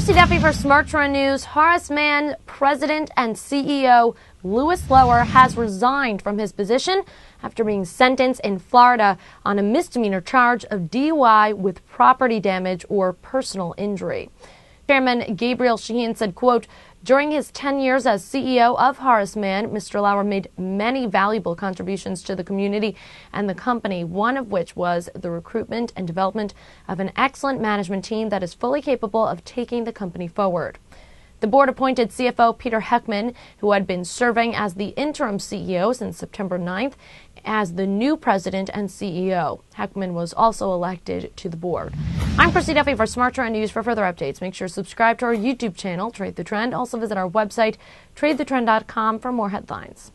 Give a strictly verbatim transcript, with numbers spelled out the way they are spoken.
Christy Duffy for SmartTrend News. Horace Mann, President and C E O Louis Lower, has resigned from his position after being sentenced in Florida on a misdemeanor charge of D U I with property damage or personal injury. Chairman Gabriel Shaheen said, quote, "During his ten years as C E O of Horace Mann, Mister Lower made many valuable contributions to the community and the company, one of which was the recruitment and development of an excellent management team that is fully capable of taking the company forward." The board appointed C F O Peter Heckman, who had been serving as the interim C E O since September ninth, as the new president and C E O. Heckman was also elected to the board. I'm Christy Duffy for SmartTrend News. For further updates, make sure to subscribe to our YouTube channel, Trade the Trend. Also visit our website, trade the trend dot com, for more headlines.